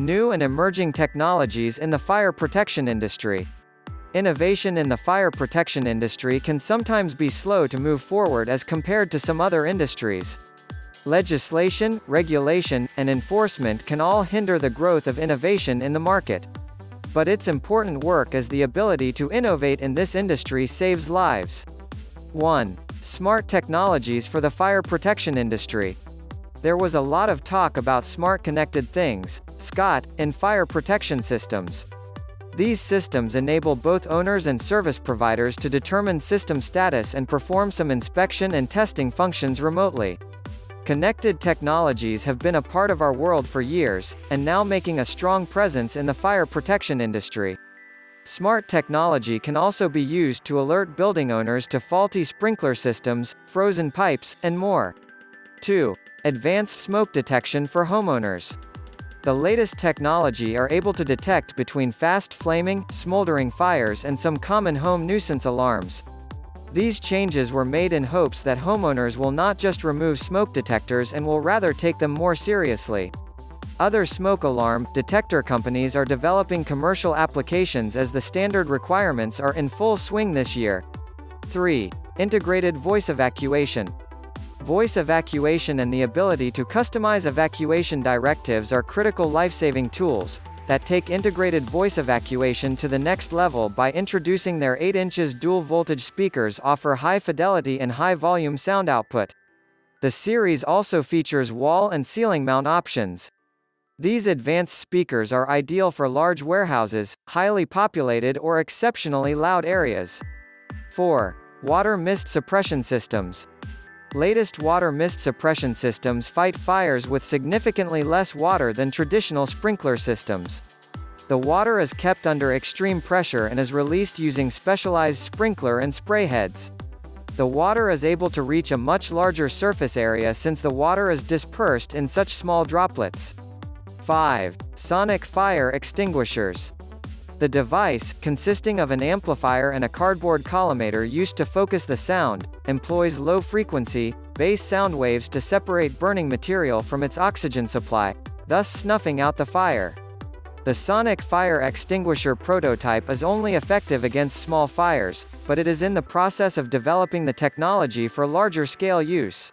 New and emerging technologies in the fire protection industry. Innovation in the fire protection industry can sometimes be slow to move forward as compared to some other industries. Legislation, regulation, and enforcement can all hinder the growth of innovation in the market. But its important work as the ability to innovate in this industry saves lives. 1. Smart technologies for the fire protection industry. There was a lot of talk about smart connected things, SCOT, in fire protection systems. These systems enable both owners and service providers to determine system status and perform some inspection and testing functions remotely. Connected technologies have been a part of our world for years, and now making a strong presence in the fire protection industry. Smart technology can also be used to alert building owners to faulty sprinkler systems, frozen pipes, and more. 2. Advanced smoke detection for homeowners. The latest technology are able to detect between fast flaming, smoldering fires and some common home nuisance alarms. These changes were made in hopes that homeowners will not just remove smoke detectors and will rather take them more seriously. Other smoke alarm detector companies are developing commercial applications as the standard requirements are in full swing this year. 3. Integrated voice evacuation. Voice evacuation and the ability to customize evacuation directives are critical life-saving tools that take integrated voice evacuation to the next level by introducing their 8 inches dual-voltage speakers offer high fidelity and high-volume sound output. The series also features wall and ceiling mount options. These advanced speakers are ideal for large warehouses, highly populated or exceptionally loud areas. 4. Water mist suppression systems. Latest water mist suppression systems fight fires with significantly less water than traditional sprinkler systems. The water is kept under extreme pressure and is released using specialized sprinkler and spray heads. The water is able to reach a much larger surface area since the water is dispersed in such small droplets. 5. Sonic fire extinguishers. The device, consisting of an amplifier and a cardboard collimator used to focus the sound, employs low-frequency, bass sound waves to separate burning material from its oxygen supply, thus snuffing out the fire. The sonic fire extinguisher prototype is only effective against small fires, but it is in the process of developing the technology for larger-scale use.